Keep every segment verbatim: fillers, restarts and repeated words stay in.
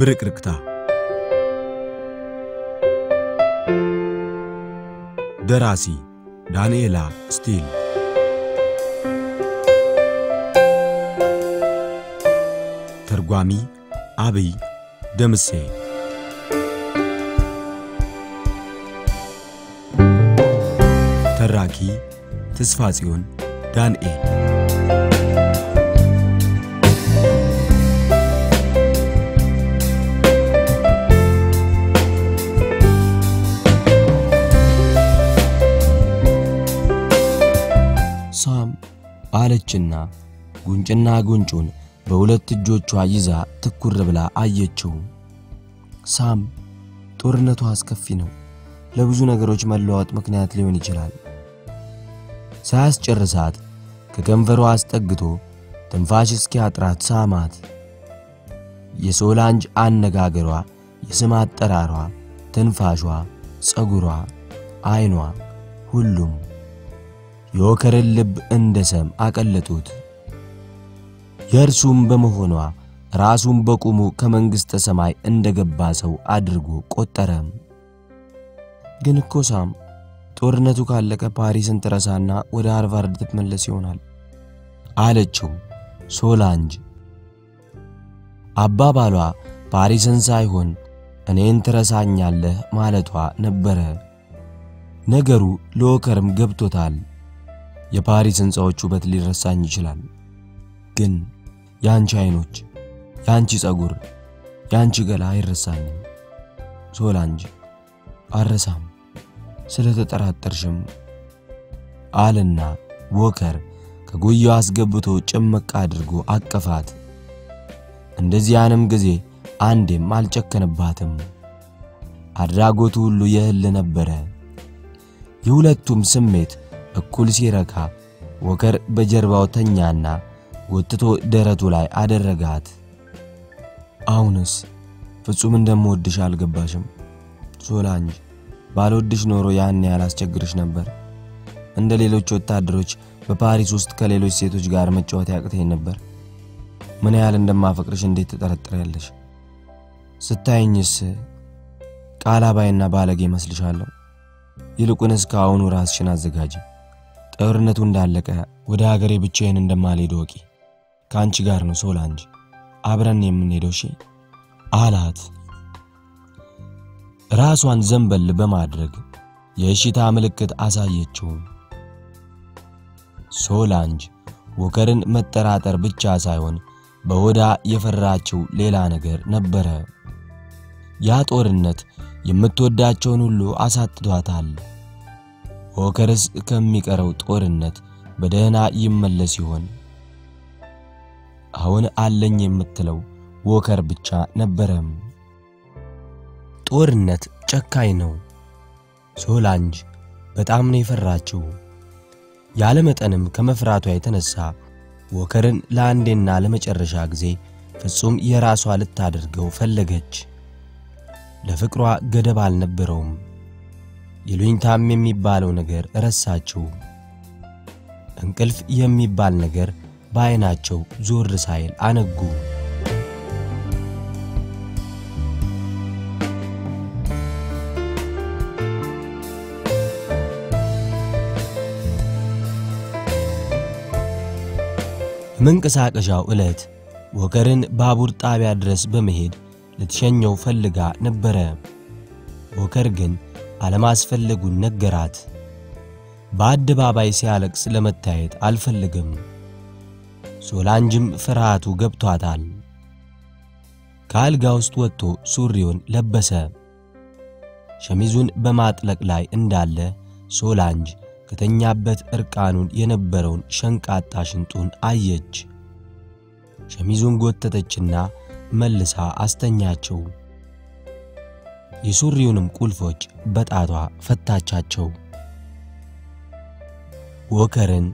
ብርቅርቅታ ደራሲ ዳንኤላ ስቲል ተርጓሚ አብይ ደምሴ ተራኪ ተስፋጽዮን ዳንኤል ሳም አለችና ጉንጭና ጉንጩን በሁለት እጆቿ ይዛ ትኩር ብላ አየችው። ሳም ጦርነቱ አስከፊ ነው። ለብዙ ነገሮች መለዋወጥ ምክንያት ሊሆን ይችላል። ሳያስጨርሳት ከከንፈሯ አስጠግቶ ትንፋሽ እስኪያጥራት ሳማት። የሶላንጅ አነጋገሯ፣ የስም አጠራሯ፣ ትንፋሿ፣ ጸጉሯ፣ አይኗ ሁሉም የወከረን ልብ እንደሰም አቀለጡት። የርሱም በመሆኗ ራሱን በቁሙ ከመንግስተ ሰማይ እንደገባ ሰው አድርጎ ቆጠረ። ግን እኮ ሳም ጦርነቱ ካለቀ ፓሪስን ትረሳና ወደ ሃርቫርድ ትመለስ ይሆናል አለችው ሶላንጅ። አባባሏ ፓሪስን ሳይሆን እኔን ትረሳኛለህ ማለቷ ነበረ። ነገሩ ሎከርም ገብቶታል። የፓሪስ ህንጻዎቹ በት ሊረሳኝ ይችላል፣ ግን ያንቺ አይኖች፣ ያንቺ ጸጉር፣ ያንቺ ገላ አይረሳኝ ሶላንጅ። አረሳም ስለተጠራጠርሽም አለና ወከር ከጉያው አስገብቶ ጭምቅ አድርጎ አቀፋት። እንደዚያንም ጊዜ አንዴም አልጨከነባትም። አድራጎቱ ሁሉ የህል ነበረ። የሁለቱም ስሜት እኩል ሲረካ ወከር በጀርባው ተኛና ወጥቶ ደረቱ ላይ አደረጋት። አሁንስ ፍጹም እንደምወድሽ አልገባሽም ሶላንጅ። ባልወድሽ ኖሮ ያን ያላስቸግርሽ ነበር። እንደሌሎች ወታደሮች በፓሪስ ውስጥ ከሌሎች ሴቶች ጋር መጫወት ያቅተኝ ነበር። ምን ያህል እንደማፈቅርሽ እንዴት ተጠራጥራለሽ? ስታይኝስ ቃላባይና ባለጌ መስልሻለሁ። ይልቁንስ ካሁኑ ራስሽን አዘጋጂ። ጦርነቱ እንዳለቀ ወደ ሀገሬ ብቻዬን እንደማልሄድ ወቂ። ካንቺ ጋር ነው ሶላንጅ፣ አብረን የምንሄደው ሺ አላት። ራሷን ዘንበል በማድረግ የእሺታ ምልክት አሳየችው። ሶላንጅ ወከርን መጠራጠር ብቻ ሳይሆን በሆዳ የፈራችው ሌላ ነገር ነበረ። ያ ጦርነት የምትወዳቸውን ሁሉ አሳጥቷታል። ወከርስ ከሚቀረው ጦርነት በደህና ይመለስ ይሆን? አሁን አለኝ የምትለው ወከር ብቻ ነበረም። ጦርነት ጨካኝ ነው። ሶላንጅ በጣም ነው የፈራችው። ያለ መጠንም ከመፍራቷ የተነሳ ወከርን ለአንዴና ለመጨረሻ ጊዜ ፍጹም የራሷ ልታደርገው ፈለገች። ለፍቅሯ ገደብ አልነበረውም። ይሉኝታም የሚባለው ነገር ረሳቸው። እንቅልፍ የሚባል ነገር ባይናቸው ዞር ሳይል አነጉ። መንቀሳቀሻው እለት ወከርን ባቡር ጣቢያ ድረስ በመሄድ ለተሸኘው ፈልጋ ነበረ። ወከር ግን አለማስፈልጉን ነገራት። በአደባባይ ሲያለቅስ ለመታየት አልፈልግም። ሶላንጅም ፍርሃቱ ገብቷታል። ከአልጋ ውስጥ ወጥቶ ሱሪውን ለበሰ። ሸሚዙን በማጥለቅ ላይ እንዳለ ሶላንጅ ከተኛበት እርቃኑን የነበረውን ሸንቃጣ ሽንጡን አየች። ሸሚዙን ጎተተችና መልሳ አስተኛቸው። የሱሪውንም ቁልፎች በጣቷ ፈታቻቸው። ወከርን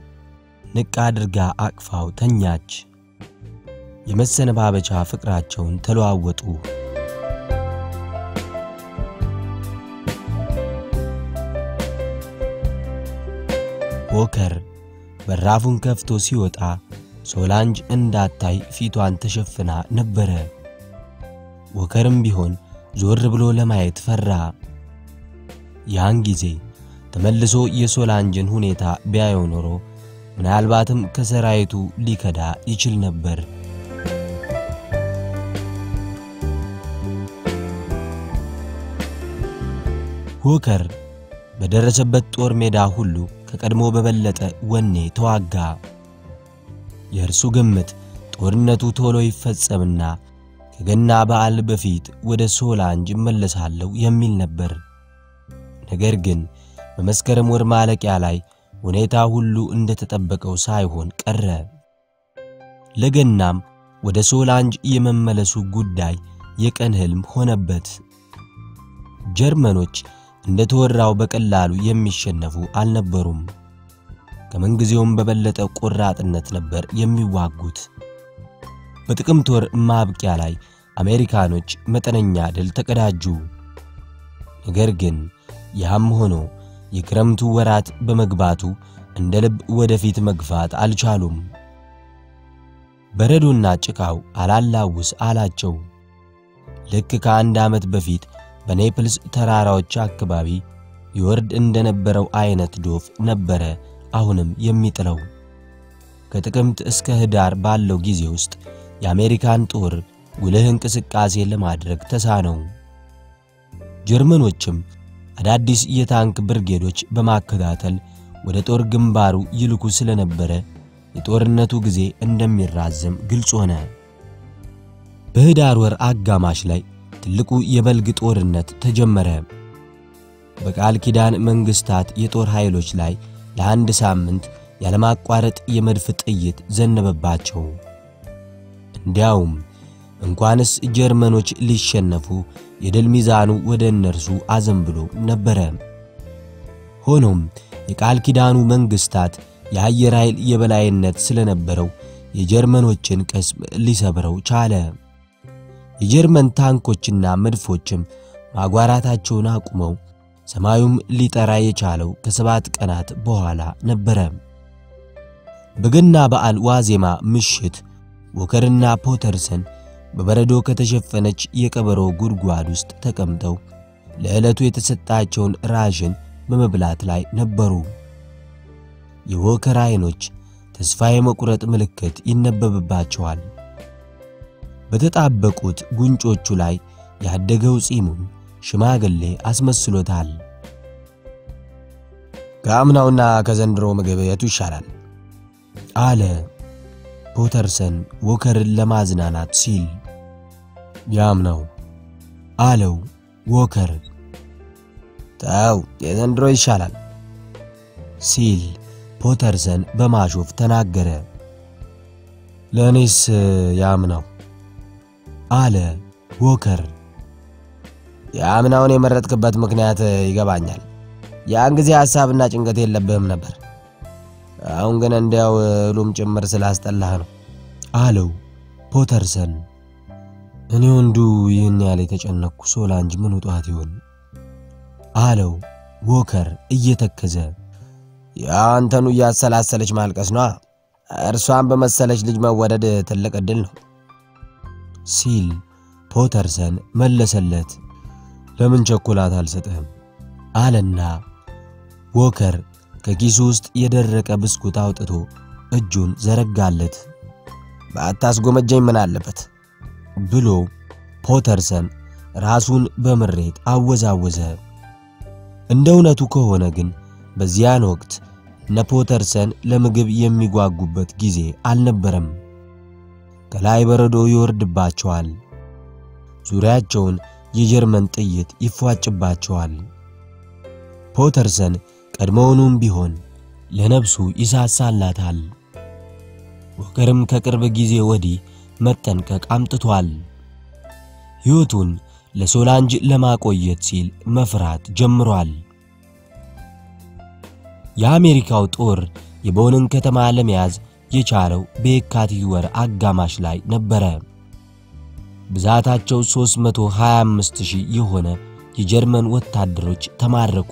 ንቅ አድርጋ አቅፋው ተኛች። የመሰነባበቻ ፍቅራቸውን ተለዋወጡ። ወከር በራፉን ከፍቶ ሲወጣ ሶላንጅ እንዳታይ ፊቷን ተሸፍና ነበረ። وكرم بيهن جور بلو لما يتفرع يانجي زي تملسو يسو لانجن هنيتا بيعيونورو من عالباتم كسرايتو لكدا يشل نبر هوكر بدرجبت ور ميدا هلو كقدمو ببلت وني توعقا يرسو قمت ورنتو تولو يفتسمنا كجنا بعل بفيت ودا سولان جملس حلو يميل نبر نجرجن بمسكر مور مالك علي ونيتا هلو اند تطبق او سايهون قرب لجنام ودا سولان يمملسو غداي يقن حلم ሆነበት ጀርመኖች እንደተወራው በቀላሉ የሚሸነፉ አልነበሩም ከመንግዚውም በበለጠ ቁራጥነት ነበር የሚዋጉት በጥቅምት ወር ማብቂያ ላይ አሜሪካኖች መጠነኛ ድል ተቀዳጁ ነገር ግን ያም ሆኖ የክረምቱ ወራት በመግባቱ እንደልብ ወደፊት መግፋት አልቻሉም በረዶና ጭቃው አላላውስ አላቸው ለክ ከአንድ አመት በፊት በኔፕልስ ተራራዎች አከባቢ ይወርድ እንደነበረው አይነት ዶፍ ነበረ አሁንም የሚጥለው ከጥቅምት እስከ ህዳር ባለው ጊዜ ውስጥ የአሜሪካን ጦር ውልህን ቅስቃሴ ለማድረግ ተሳነው ጀርመኖችም አዳዲስ የታንክ ብርጌዶች በማከታተል ወደ ጦር ግንባሩ ይልኩ ስለነበረ የጦርነቱ ጊዜ እንደሚራዘም ግልጽ ሆነ በህዳር ወር አጋማሽ ላይ ትልቁ የበልግ ጦርነት ተጀመረ በቃል ኪዳን መንግስታት የጦር ኃይሎች ላይ ለአንድ ሳምንት ያለማቋረጥ የመድፍ ጥይት ዘነበባቸው እንዲያውም እንኳንስ ጀርመኖች ሊሸነፉ የድል ሚዛኑ ወደ እነርሱ አዘንብሎ ነበረ ሆኖም የቃል ኪዳኑ መንግስታት የአየር ኃይል የበላይነት ስለነበረው የጀርመኖችን ቀስም ሊሰብረው ቻለ የጀርመን ታንኮችና መድፎችም ማጓራታቸውን አቁመው ሰማዩም ሊጠራ የቻለው ከሰባት ቀናት በኋላ ነበረ በገና በዓል ዋዜማ ምሽት ወከርና ፖተርሰን በበረዶ ከተሸፈነች የቀበሮ ጉድጓድ ውስጥ ተቀምጠው ለዕለቱ የተሰጣቸውን ራሽን በመብላት ላይ ነበሩ የወከር አይኖች ተስፋ የመቁረጥ ምልክት ይነበብባቸዋል በተጣበቁት ጉንጮቹ ላይ ያደገው ጺሙን ሽማግሌ አስመስሎታል ጋምናውና ከዘንድሮ መገበያቱ ይሻላል አለ ፖተርሰን ወከርን ለማዝናናት ሲል ያምናው አለው ወከር ታው የዘንድሮ ይሻላል ሲል ፖተርሰን በማሾፍ ተናገረ ለኔስ ያምናው አለ ወከር ያምናውን የመረጥክበት ምክንያት ይገባኛል ያን ጊዜ ሐሳብና ጭንቀት የለብህም ነበር አሁን ግን እንደው ሉም ጭምር ስላስጠላህ ነው አለው ፖተርሰን እኔ ወንዱ ይሄን ያለ ተጨነኩ ሶላንጅ ምን ጧት ይሆን አለው ወከር እየተከዘ ያንተኑ ያሰላሰለች ማልቀስ ነው እርሷን በመሰለች ልጅ መወደድ ትልቅ እድል ነው ሲል ፖተርሰን መለሰለት ለምን ቸኮላት አልሰጠህም አለና ወከር ከጊሱ ውስጥ የደረቀ ብስኩት አውጥቶ እጁን ዘረጋለት ባታስጎመጀኝ ምን አለበት ብሎ ፖተርሰን ራሱን በመሬት አወዛወዘ እንደውነቱ ከሆነ ግን በዚያን ወቅት ነፖተርሰን ለምግብ የሚጓጉበት ጊዜ አልነበረም ከላይ በረዶ ይወርድባቸዋል ዙሪያቸውን የጀርመን ጥይት ይፏጭባቸዋል ፖተርሰን ቀድሞውንም ቢሆን ለነብሱ ይሳሳላታል ወከርም ከቅርብ ጊዜ ወዲህ መጠንቀቅ አምጥቷል ህይወቱን ለሶላንጅ ለማቆየት ሲል መፍራት ጀምሯል የአሜሪካው ጦር የቦንን ከተማ ለመያዝ የቻለው በየካቲት ወር አጋማሽ ላይ ነበረ ብዛታቸው ሶስት መቶ ሃያ አምስት ሺህ የሆነ የጀርመን ወታደሮች ተማረኩ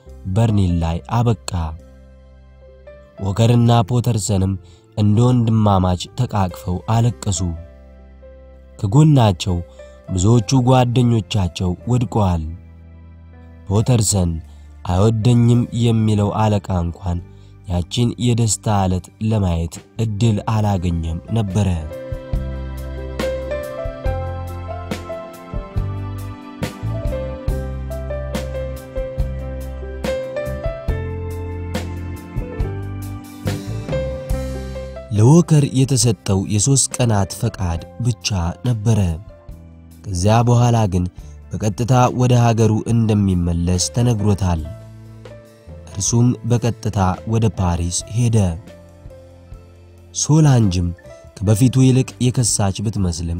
በርሊን ላይ አበቃ። ወከርና ፖተርሰንም እንደ ወንድማማች ተቃቅፈው አለቀሱ። ከጎናቸው ብዙዎቹ ጓደኞቻቸው ወድቀዋል። ፖተርሰን አይወደኝም የሚለው አለቃ እንኳን ያቺን የደስታ ዕለት ለማየት እድል አላገኘም ነበረ። ለወከር የተሰጠው የሶስት ቀናት ፈቃድ ብቻ ነበረ። ከዚያ በኋላ ግን በቀጥታ ወደ ሀገሩ እንደሚመለስ ተነግሮታል። እርሱም በቀጥታ ወደ ፓሪስ ሄደ። ሶላንጅም ከበፊቱ ይልቅ የከሳች ብትመስልም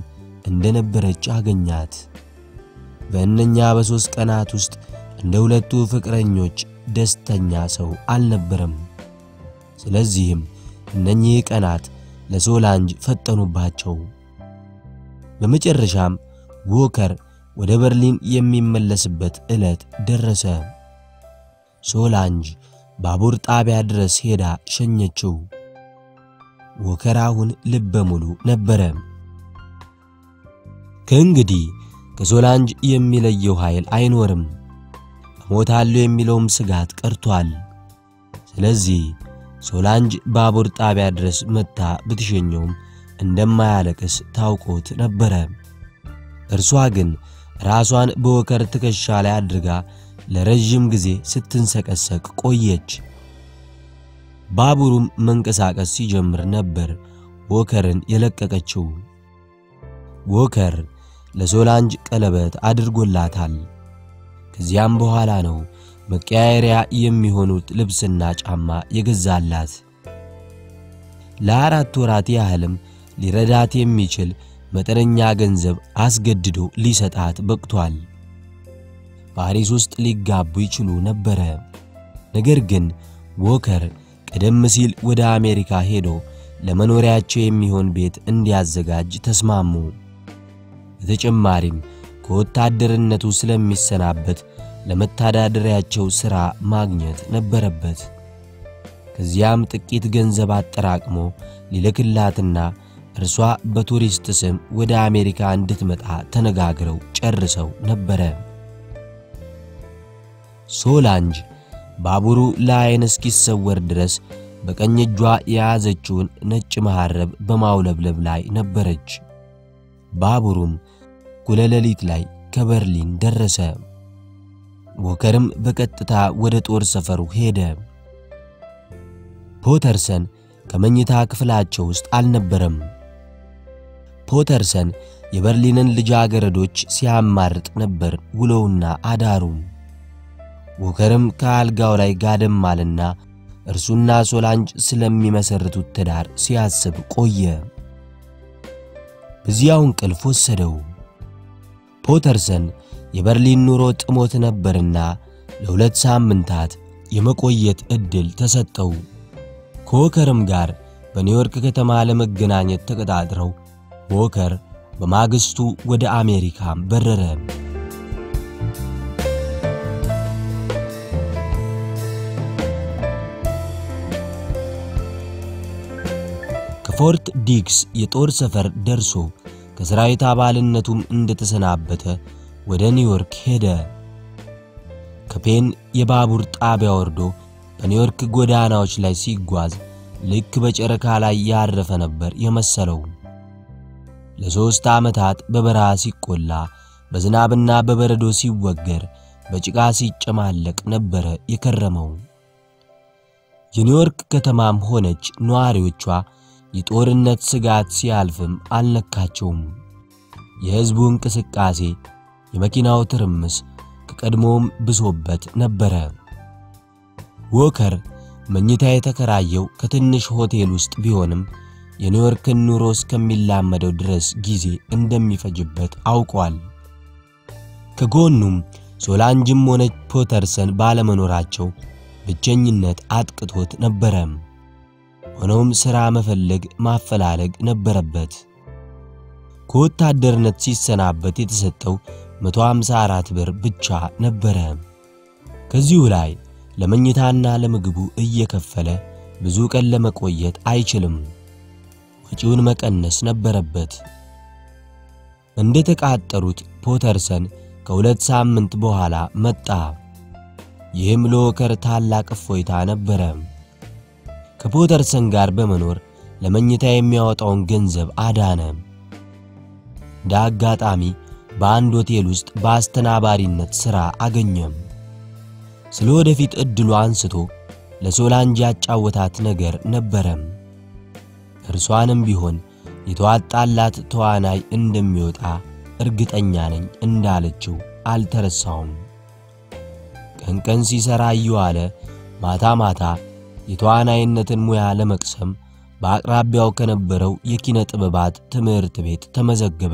እንደነበረች አገኛት። በእነኛ በሶስት ቀናት ውስጥ እንደ ሁለቱ ፍቅረኞች ደስተኛ ሰው አልነበረም። ስለዚህም እነኚህ ቀናት ለሶላንጅ ፈጠኑባቸው። በመጨረሻም ወከር ወደ በርሊን የሚመለስበት ዕለት ደረሰ። ሶላንጅ ባቡር ጣቢያ ድረስ ሄዳ ሸኘችው። ወከር አሁን ልበ ሙሉ ነበረ። ከእንግዲህ ከሶላንጅ የሚለየው ኃይል አይኖርም። እሞታለሁ የሚለውም ስጋት ቀርቷል። ስለዚህ ሶላንጅ ባቡር ጣቢያ ድረስ መጣ ብትሸኘውም እንደማያለቅስ ታውቆት ነበረ። እርሷ ግን ራሷን በወከር ትከሻ ላይ አድርጋ ለረጅም ጊዜ ስትንሰቀሰቅ ቆየች። ባቡሩም መንቀሳቀስ ሲጀምር ነበር ወከርን የለቀቀችው። ወከር ለሶላንጅ ቀለበት አድርጎላታል። ከዚያም በኋላ ነው መቀያየሪያ የሚሆኑት ልብስና ጫማ የገዛላት። ለአራት ወራት ያህልም ሊረዳት የሚችል መጠነኛ ገንዘብ አስገድዶ ሊሰጣት በቅቷል። ፓሪስ ውስጥ ሊጋቡ ይችሉ ነበረ። ነገር ግን ወከር ቀደም ሲል ወደ አሜሪካ ሄዶ ለመኖሪያቸው የሚሆን ቤት እንዲያዘጋጅ ተስማሙ። በተጨማሪም ከወታደርነቱ ስለሚሰናበት ለመታዳደሪያቸው ሥራ ማግኘት ነበረበት። ከዚያም ጥቂት ገንዘብ አጠራቅሞ ሊልክላትና እርሷ በቱሪስት ስም ወደ አሜሪካ እንድትመጣ ተነጋግረው ጨርሰው ነበረ። ሶላንጅ ባቡሩ ለዓይን እስኪሰወር ድረስ በቀኝ እጇ የያዘችውን ነጭ መሐረብ በማውለብለብ ላይ ነበረች። ባቡሩም እኩለ ሌሊት ላይ ከበርሊን ደረሰ። ወከርም በቀጥታ ወደ ጦር ሰፈሩ ሄደ። ፖተርሰን ከመኝታ ክፍላቸው ውስጥ አልነበረም። ፖተርሰን የበርሊንን ልጃገረዶች ሲያማርጥ ነበር ውሎውና አዳሩ። ወከርም ከአልጋው ላይ ጋደም ማለና እርሱና ሶላንጅ ስለሚመሰርቱት ትዳር ሲያስብ ቆየ። በዚያው እንቅልፍ ወሰደው። ፖተርሰን የበርሊን ኑሮ ጥሞት ነበርና ለሁለት ሳምንታት የመቆየት እድል ተሰጠው። ከወከርም ጋር በኒውዮርክ ከተማ ለመገናኘት ተቀጣጥረው ወከር በማግስቱ ወደ አሜሪካ በረረ። ከፎርት ዲክስ የጦር ሰፈር ደርሶ ከሰራዊት አባልነቱም እንደተሰናበተ ወደ ኒውዮርክ ሄደ። ከፔን የባቡር ጣቢያ ወርዶ በኒውዮርክ ጎዳናዎች ላይ ሲጓዝ ልክ በጨረቃ ላይ ያረፈ ነበር የመሰለው። ለሶስት ዓመታት በበረሃ ሲቆላ፣ በዝናብና በበረዶ ሲወገር፣ በጭቃ ሲጨማለቅ ነበረ የከረመው። የኒውዮርክ ከተማም ሆነች ነዋሪዎቿ የጦርነት ስጋት ሲያልፍም አልነካቸውም። የሕዝቡ እንቅስቃሴ፣ የመኪናው ትርምስ ከቀድሞም ብሶበት ነበረ። ወከር መኝታ የተከራየው ከትንሽ ሆቴል ውስጥ ቢሆንም የኒውዮርክን ኑሮ እስከሚላመደው ድረስ ጊዜ እንደሚፈጅበት አውቋል። ከጎኑም ሶላንጅም ሆነች ፖተርሰን ባለመኖራቸው ብቸኝነት አጥቅቶት ነበረ። ሆኖም ሥራ መፈለግ ማፈላለግ ነበረበት። ከወታደርነት ሲሰናበት የተሰጠው መቶ ሃምሳ አራት ብር ብቻ ነበረ። ከዚሁ ላይ ለመኝታና ለምግቡ እየከፈለ ብዙ ቀን ለመቆየት አይችልም። ወጪውን መቀነስ ነበረበት። እንደተቃጠሩት ፖተርሰን ከሁለት ሳምንት በኋላ መጣ። ይህም ሎከር ታላቅ እፎይታ ነበረ። ከፖተርሰን ጋር በመኖር ለመኝታ የሚያወጣውን ገንዘብ አዳነ። ዳጋጣሚ በአንድ ሆቴል ውስጥ በአስተናባሪነት ሥራ አገኘም። ስለወደፊት እድሉ አንስቶ ለሶላንጅ ያጫወታት ነገር ነበረ። እርሷንም ቢሆን የተዋጣላት ተዋናይ እንደሚወጣ እርግጠኛ ነኝ እንዳለችው አልተረሳውም። ቀን ቀን ሲሰራ እየዋለ ማታ ማታ የተዋናይነትን ሙያ ለመቅሰም በአቅራቢያው ከነበረው የኪነ ጥበባት ትምህርት ቤት ተመዘገበ።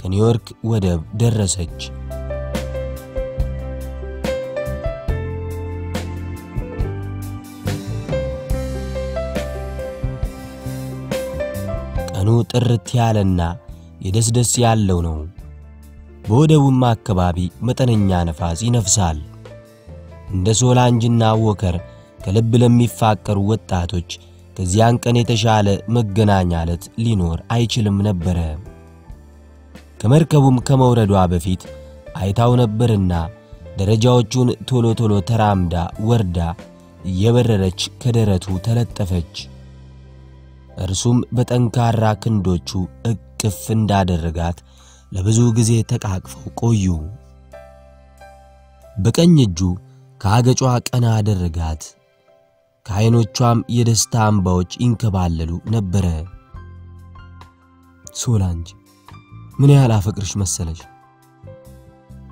ከኒውዮርክ ወደብ ደረሰች። ቀኑ ጥርት ያለና የደስደስ ያለው ነው። በወደቡም አካባቢ መጠነኛ ነፋስ ይነፍሳል። እንደ ሶላንጅና ዎከር ከልብ ለሚፋቀሩ ወጣቶች ከዚያን ቀን የተሻለ መገናኛ ዕለት ሊኖር አይችልም ነበረ። ከመርከቡም ከመውረዷ በፊት አይታው ነበርና ደረጃዎቹን ቶሎ ቶሎ ተራምዳ ወርዳ እየበረረች ከደረቱ ተለጠፈች። እርሱም በጠንካራ ክንዶቹ እቅፍ እንዳደረጋት ለብዙ ጊዜ ተቃቅፈው ቆዩ። በቀኝ እጁ ከአገጯ ቀና አደረጋት። ከዓይኖቿም የደስታ እንባዎች ይንከባለሉ ነበረ። ሶላንጅ፣ ምን ያህል አፈቅርሽ መሰለሽ!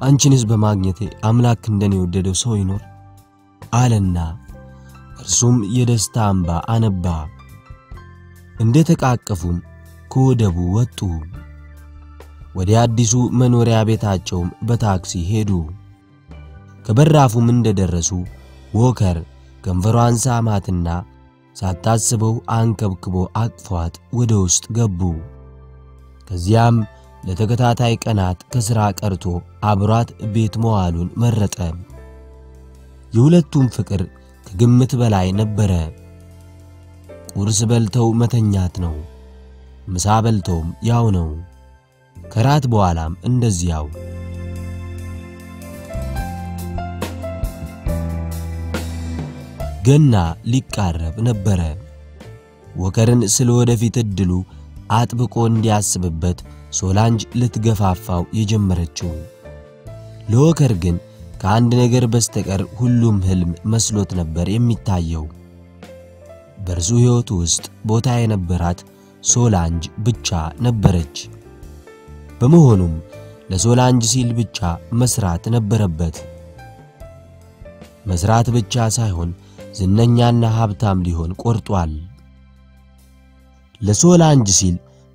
አንቺንስ በማግኘቴ አምላክ እንደኔ የወደደው ሰው ይኖር? አለና እርሱም የደስታ እንባ አነባ። እንደ ተቃቀፉም ከወደቡ ወጡ። ወደ አዲሱ መኖሪያ ቤታቸውም በታክሲ ሄዱ። ከበራፉም እንደደረሱ ዎከር ከንፈሯን ሳማትና ሳታስበው አንከብክቦ አቅፏት ወደ ውስጥ ገቡ። ከዚያም ለተከታታይ ቀናት ከሥራ ቀርቶ አብሯት ቤት መዋሉን መረጠ። የሁለቱም ፍቅር ከግምት በላይ ነበረ። ቁርስ በልተው መተኛት ነው። ምሳ በልተውም ያው ነው። ከራት በኋላም እንደዚያው። ገና ሊቃረብ ነበረ። ዎከርን ስለ ወደፊት እድሉ አጥብቆ እንዲያስብበት ሶላንጅ ልትገፋፋው የጀመረችው፣ ለዎከር ግን ከአንድ ነገር በስተቀር ሁሉም ህልም መስሎት ነበር የሚታየው። በርሱ ሕይወት ውስጥ ቦታ የነበራት ሶላንጅ ብቻ ነበረች። በመሆኑም ለሶላንጅ ሲል ብቻ መስራት ነበረበት። መስራት ብቻ ሳይሆን ዝነኛና ሀብታም ሊሆን ቆርጧል። ለሶላንጅ ሲል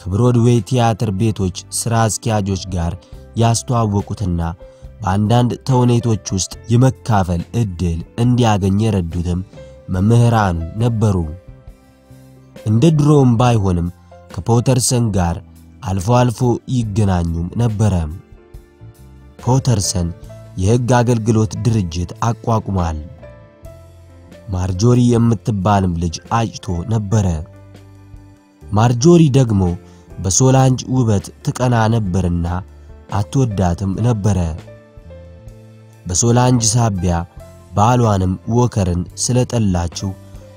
ከብሮድዌይ ቲያትር ቤቶች ሥራ አስኪያጆች ጋር ያስተዋወቁትና በአንዳንድ ተውኔቶች ውስጥ የመካፈል ዕድል እንዲያገኝ የረዱትም መምህራኑ ነበሩ። እንደ ድሮም ባይሆንም ከፖተርሰን ጋር አልፎ አልፎ ይገናኙም ነበር። ፖተርሰን የሕግ አገልግሎት ድርጅት አቋቁሟል። ማርጆሪ የምትባልም ልጅ አጭቶ ነበር። ማርጆሪ ደግሞ በሶላንጅ ውበት ተቀና ነበርና አትወዳትም ነበር። በሶላንጅ ሳቢያ ባሏንም ወከርን ስለጠላችሁ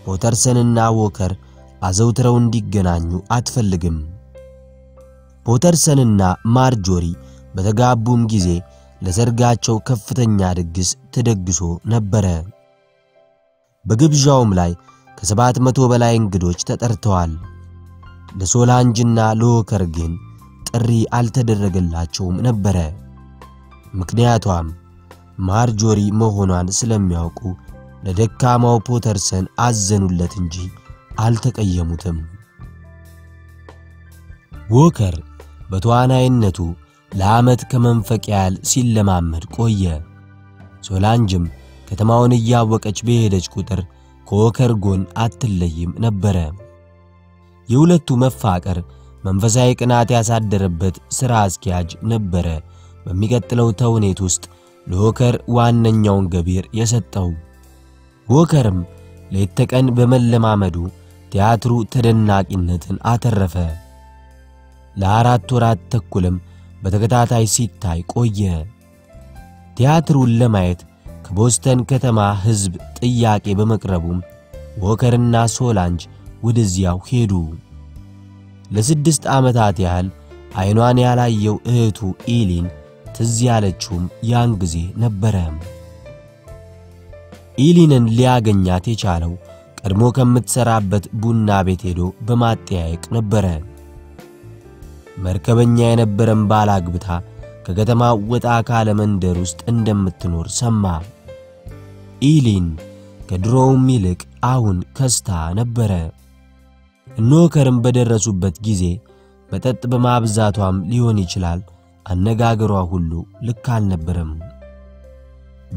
ፖተርሰንና ወከር አዘውትረው እንዲገናኙ አትፈልግም። ፖተርሰንና ማርጆሪ በተጋቡም ጊዜ ለሰርጋቸው ከፍተኛ ድግስ ተደግሶ ነበር። በግብዣውም ላይ ከሰባት መቶ በላይ እንግዶች ተጠርተዋል። ለሶላንጅና ለወከር ግን ጥሪ አልተደረገላቸውም ነበር። ምክንያቱም ማርጆሪ መሆኗን ስለሚያውቁ ለደካማው ፖተርሰን አዘኑለት እንጂ አልተቀየሙትም። ወከር በተዋናይነቱ ለዓመት ከመንፈቅ ያህል ሲለማመድ ቆየ። ሶላንጅም ከተማውን እያወቀች በሄደች ቁጥር ከወከር ጎን አትለይም ነበረ። የሁለቱ መፋቀር መንፈሳዊ ቅናት ያሳደረበት ሥራ አስኪያጅ ነበረ በሚቀጥለው ተውኔት ውስጥ ለወከር ዋነኛውን ገቢር የሰጠው። ወከርም ለተቀን በመለማመዱ ቲያትሩ ተደናቂነትን አተረፈ። ለአራት ወራት ተኩልም በተከታታይ ሲታይ ቆየ። ቲያትሩን ለማየት ከቦስተን ከተማ ሕዝብ ጥያቄ በመቅረቡ ወከርና ሶላንጅ ወደዚያው ሄዱ። ለስድስት ዓመታት ያህል አይኗን ያላየው እህቱ ኢሊን ትዝ ያለችውም ያን ጊዜ ነበረ። ኢሊንን ሊያገኛት የቻለው ቀድሞ ከምትሰራበት ቡና ቤት ሄዶ በማጠያየቅ ነበረ። መርከበኛ የነበረም ባላግብታ ከከተማ ወጣ ካለ መንደር ውስጥ እንደምትኖር ሰማ። ኢሊን ከድሮውም ይልቅ አሁን ከስታ ነበረ። ኖከርም በደረሱበት ጊዜ መጠጥ በማብዛቷም ሊሆን ይችላል አነጋገሯ ሁሉ ልክ አልነበረም።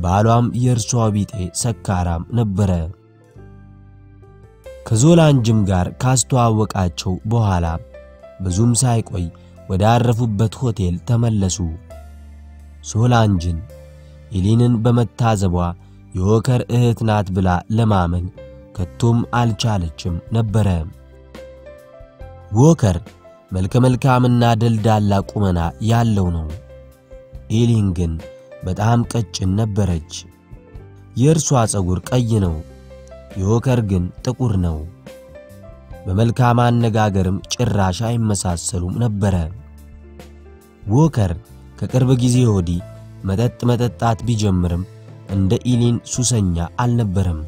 ባሏም የእርሷ ቢጤ ሰካራም ነበረ። ከሶላንጅም ጋር ካስተዋወቃቸው በኋላ ብዙም ሳይቆይ ወደ አረፉበት ሆቴል ተመለሱ። ሶላንጅን ኢሊንን በመታዘቧ የወከር እህት ናት ብላ ለማመን ከቶም አልቻለችም ነበረ። ወከር መልከ መልካምና ደልዳላ ቁመና ያለው ነው። ኢሊን ግን በጣም ቀጭን ነበረች። የእርሷ ጸጉር ቀይ ነው፣ የወከር ግን ጥቁር ነው። በመልካም አነጋገርም ጭራሽ አይመሳሰሉም ነበረ። ወከር ከቅርብ ጊዜ ወዲህ መጠጥ መጠጣት ቢጀምርም እንደ ኢሊን ሱሰኛ አልነበረም።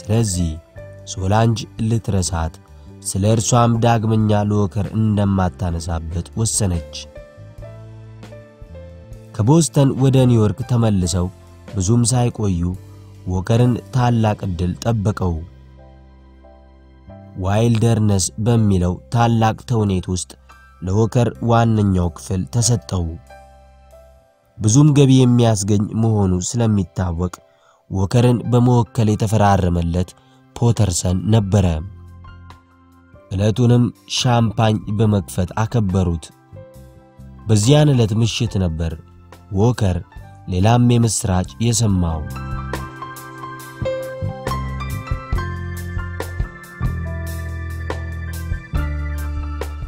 ስለዚህ ሶላንጅ ልትረሳት ስለ እርሷም ዳግመኛ ለወከር እንደማታነሳበት ወሰነች። ከቦስተን ወደ ኒውዮርክ ተመልሰው ብዙም ሳይቆዩ ወከርን ታላቅ ዕድል ጠበቀው። ዋይልደርነስ በሚለው ታላቅ ተውኔት ውስጥ ለወከር ዋነኛው ክፍል ተሰጠው። ብዙም ገቢ የሚያስገኝ መሆኑ ስለሚታወቅ ወከርን በመወከል የተፈራረመለት ፖተርሰን ነበረ። ዕለቱንም ሻምፓኝ በመክፈት አከበሩት። በዚያን ዕለት ምሽት ነበር ወከር ሌላም የምስራች የሰማው።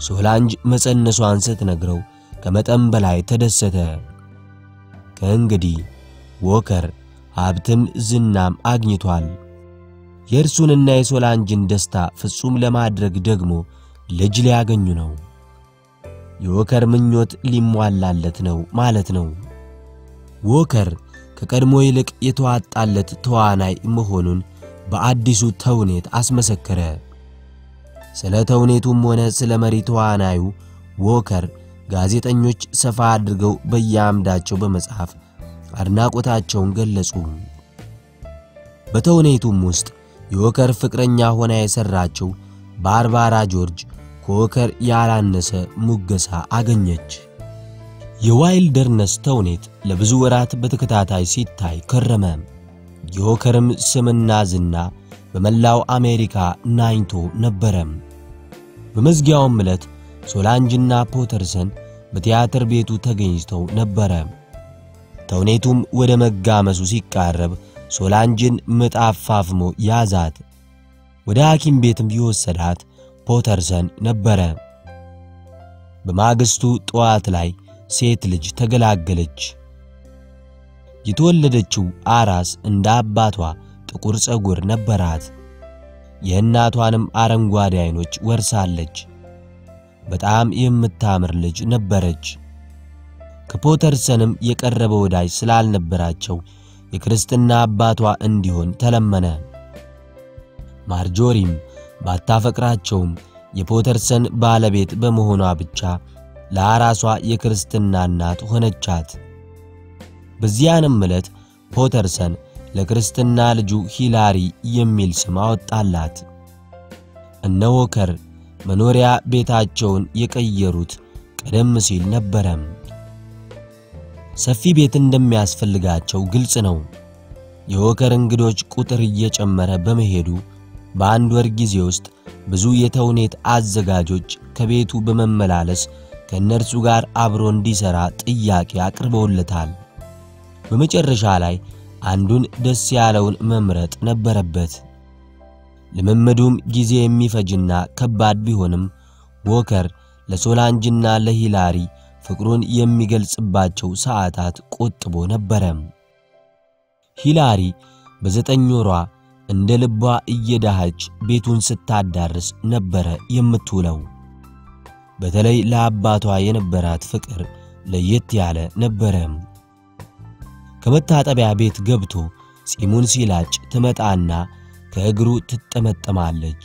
ሶላንጅ መጸነሷን ስትነግረው ከመጠን በላይ ተደሰተ። ከእንግዲህ ወከር ሀብትም ዝናም አግኝቷል። የእርሱንና የሶላንጅን ደስታ ፍጹም ለማድረግ ደግሞ ልጅ ሊያገኙ ነው። የወከር ምኞት ሊሟላለት ነው ማለት ነው። ወከር ከቀድሞ ይልቅ የተዋጣለት ተዋናይ መሆኑን በአዲሱ ተውኔት አስመሰከረ። ስለ ተውኔቱም ሆነ ስለ መሪ ተዋናዩ ወከር ጋዜጠኞች ሰፋ አድርገው በየአምዳቸው በመጻፍ አድናቆታቸውን ገለጹ። በተውኔቱም ውስጥ የወከር ፍቅረኛ ሆና የሰራችው ባርባራ ጆርጅ ከወከር ያላነሰ ሙገሳ አገኘች። የዋይልደርነስ ተውኔት ለብዙ ወራት በተከታታይ ሲታይ ከረመ። የወከርም ስምና ዝና በመላው አሜሪካ ናኝቶ ነበረም። በመዝጊያውም ዕለት ሶላንጅና ፖተርሰን በቲያትር ቤቱ ተገኝተው ነበረ። ተውኔቱም ወደ መጋመሱ ሲቃረብ ሶላንጅን ምጥ አፋፍሞ ያዛት። ወደ ሐኪም ቤትም ይወሰዳት ፖተርሰን ነበረ። በማግስቱ ጠዋት ላይ ሴት ልጅ ተገላገለች። የተወለደችው አራስ እንደ አባቷ ጥቁር ጸጉር ነበራት። የእናቷንም አረንጓዴ አይኖች ወርሳለች። በጣም የምታምር ልጅ ነበረች። ከፖተርሰንም የቀረበ ወዳጅ ስላልነበራቸው የክርስትና አባቷ እንዲሆን ተለመነ። ማርጆሪም ባታፈቅራቸውም የፖተርሰን ባለቤት በመሆኗ ብቻ ለአራሷ የክርስትና እናት ሆነቻት። በዚያንም ዕለት ፖተርሰን ለክርስትና ልጁ ሂላሪ የሚል ስም አወጣላት። እነ ዎከር መኖሪያ ቤታቸውን የቀየሩት ቀደም ሲል ነበረ። ሰፊ ቤት እንደሚያስፈልጋቸው ግልጽ ነው። የዎከር እንግዶች ቁጥር እየጨመረ በመሄዱ በአንድ ወር ጊዜ ውስጥ ብዙ የተውኔት አዘጋጆች ከቤቱ በመመላለስ ከነርሱ ጋር አብሮ እንዲሰራ ጥያቄ አቅርበውለታል። በመጨረሻ ላይ አንዱን ደስ ያለውን መምረጥ ነበረበት። ለመመዱም ጊዜ የሚፈጅና ከባድ ቢሆንም ዎከር ለሶላንጅና ለሂላሪ ፍቅሩን የሚገልጽባቸው ሰዓታት ቆጥቦ ነበረ። ሂላሪ በዘጠኝ ወሯ እንደ ልቧ እየዳሃች ቤቱን ስታዳርስ ነበረ የምትውለው። በተለይ ለአባቷ የነበራት ፍቅር ለየት ያለ ነበረ። ከመታጠቢያ ቤት ገብቶ ጺሙን ሲላጭ ትመጣና ከእግሩ ትጠመጠማለች።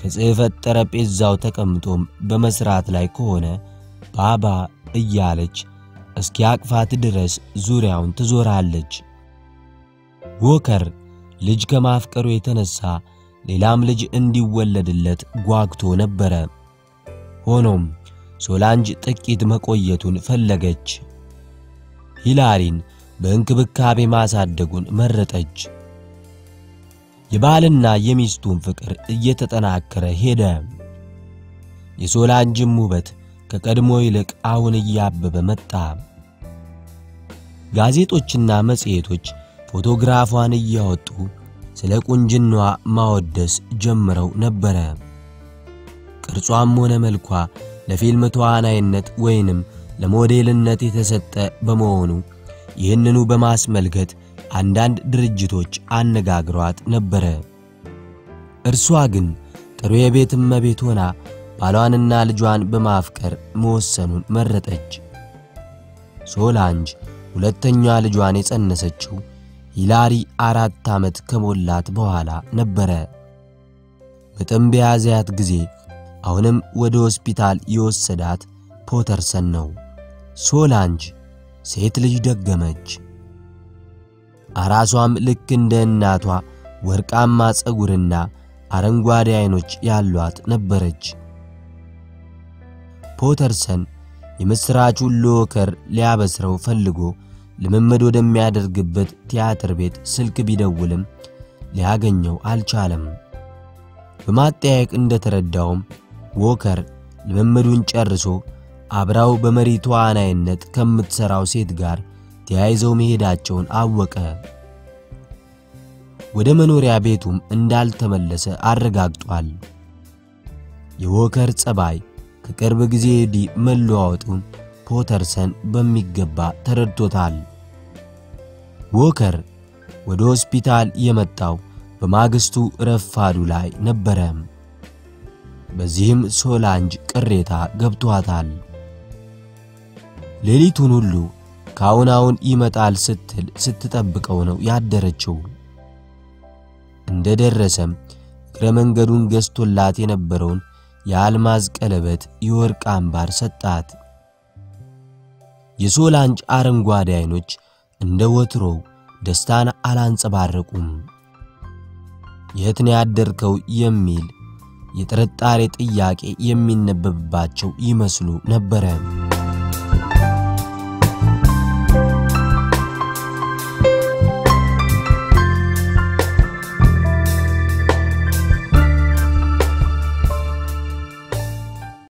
ከጽህፈት ጠረጴዛው ተቀምጦም በመስራት ላይ ከሆነ ባባ እያለች እስኪያቅፋት ድረስ ዙሪያውን ትዞራለች። ዎከር ልጅ ከማፍቀሩ የተነሳ ሌላም ልጅ እንዲወለድለት ጓግቶ ነበረ። ሆኖም ሶላንጅ ጥቂት መቆየቱን ፈለገች። ሂላሪን በእንክብካቤ ማሳደጉን መረጠች። የባልና የሚስቱን ፍቅር እየተጠናከረ ሄደ። የሶላንጅም ውበት ከቀድሞ ይልቅ አሁን እያበበ መጣ። ጋዜጦችና መጽሔቶች ፎቶግራፏን እያወጡ ስለ ቁንጅናዋ ማወደስ ጀምረው ነበረ። ቅርጿም ሆነ መልኳ ለፊልም ተዋናይነት ወይንም ለሞዴልነት የተሰጠ በመሆኑ ይህንኑ በማስመልከት አንዳንድ ድርጅቶች አነጋግሯት ነበረ። እርሷ ግን ጥሩ የቤት እመቤት ሆና ባሏንና ልጇን በማፍቀር መወሰኑን መረጠች። ሶላንጅ ሁለተኛ ልጇን የጸነሰችው ሂላሪ አራት ዓመት ከሞላት በኋላ ነበረ። በጥም በያዛት ጊዜ አሁንም ወደ ሆስፒታል የወሰዳት ፖተርሰን ነው። ሶላንጅ ሴት ልጅ ደገመች። አራሷም ልክ እንደ እናቷ ወርቃማ ጸጉርና አረንጓዴ አይኖች ያሏት ነበረች። ፖተርሰን የምስራቹን ዎከር ሊያበስረው ፈልጎ ልምምድ ወደሚያደርግበት ቲያትር ቤት ስልክ ቢደውልም ሊያገኘው አልቻለም። በማጠያየቅ እንደተረዳውም ዎከር ልምምዱን ጨርሶ አብራው በመሪ ተዋናይነት ከምትሰራው ሴት ጋር ተያይዘው መሄዳቸውን አወቀ። ወደ መኖሪያ ቤቱም እንዳልተመለሰ አረጋግጧል። የዎከር ጸባይ ከቅርብ ጊዜ ወዲህ መለዋወጡን ፖተርሰን በሚገባ ተረድቶታል። ዎከር ወደ ሆስፒታል የመጣው በማግስቱ ረፋዱ ላይ ነበረ። በዚህም ሶላንጅ ቅሬታ ገብቷታል። ሌሊቱን ሁሉ ካውናውን ይመጣል ስትል ስትጠብቀው ነው ያደረችው። እንደደረሰም እግረ መንገዱን ገዝቶላት የነበረውን የአልማዝ ቀለበት የወርቅ አምባር ሰጣት። የሶላንጅ አረንጓዴ አይኖች እንደ ወትሮው ደስታን አላንጸባረቁም። የት ነው ያደርከው የሚል የጥርጣሬ ጥያቄ የሚነበብባቸው ይመስሉ ነበረ።